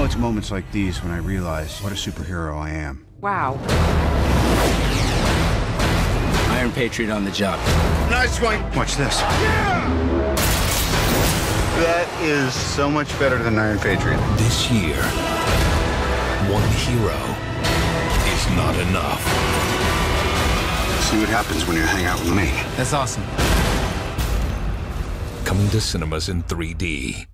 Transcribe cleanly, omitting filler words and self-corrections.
know, it's moments like these when I realize what a superhero I am. Wow. Iron Patriot on the job. Nice one. Watch this. Yeah! That is so much better than Iron Patriot. This year, one hero is not enough. See what happens when you hang out with me. That's awesome. Coming to cinemas in 3D.